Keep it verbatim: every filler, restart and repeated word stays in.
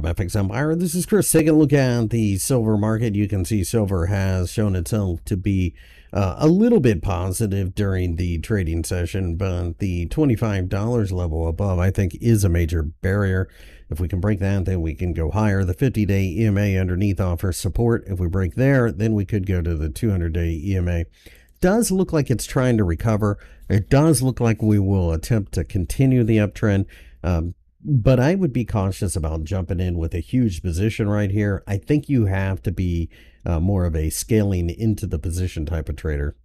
from F X Empire. This is Chris taking a look at the silver market. You can see silver has shown itself to be uh, a little bit positive during the trading session, but the twenty-five dollar level above, I think, is a major barrier. If we can break that, then we can go higher. The fifty day E M A underneath offers support. If we break there, then we could go to the two hundred day E M A. Does look like it's trying to recover. It does look like we will attempt to continue the uptrend. Um, But I would be cautious about jumping in with a huge position right here. I think you have to be uh, more of a scaling into the position type of trader.